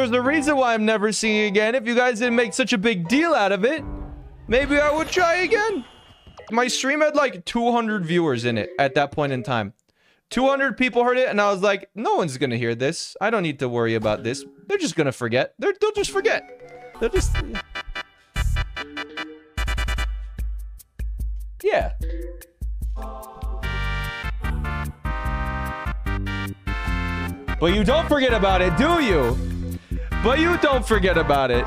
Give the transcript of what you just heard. There's no reason why I'm never singing again. If you guys didn't make such a big deal out of it, maybe I would try again. My stream had like 200 viewers in it at that point in time. 200 people heard it, and I was like, no one's gonna hear this. I don't need to worry about this. They're just gonna forget. They'll just forget. They'll just... yeah. But you don't forget about it, do you? But you don't forget about it.